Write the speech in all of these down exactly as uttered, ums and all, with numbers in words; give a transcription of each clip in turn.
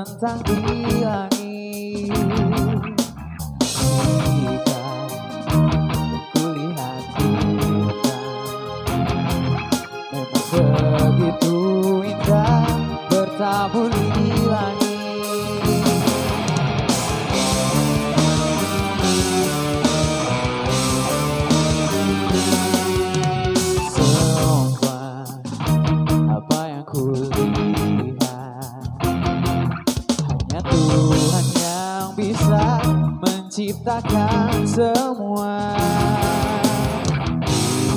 mentang dilangi. Jika kulihat kita memang begitu indah bertabur di langit. Ciptakan semua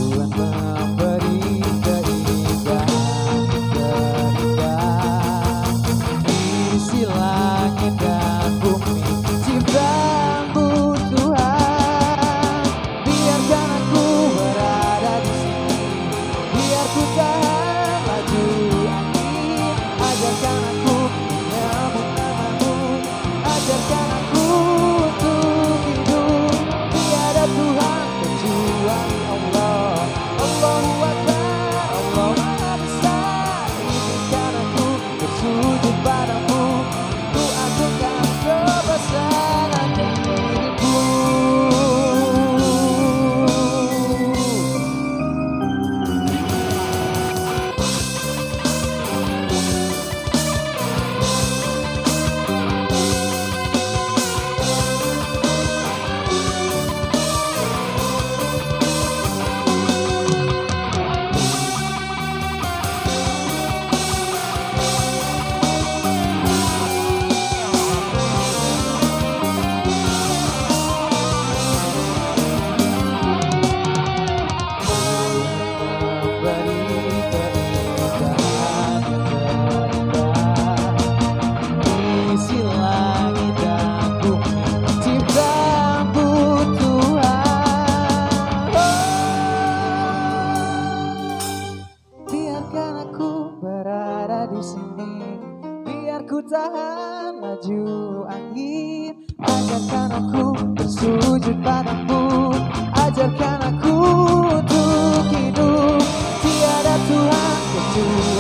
Tuhan memberi keindahan, keindahan isi langit dan bumi, ciptamu Tuhan. Biarkan aku berada di sini, biar ku tahan laju angin. Ajarkan aku menyambut namamu, ajarkan aku tahan laju angin. Ajarkan aku bersujud padamu, ajarkan aku untuk hidup. Tiada Tuhan kecuali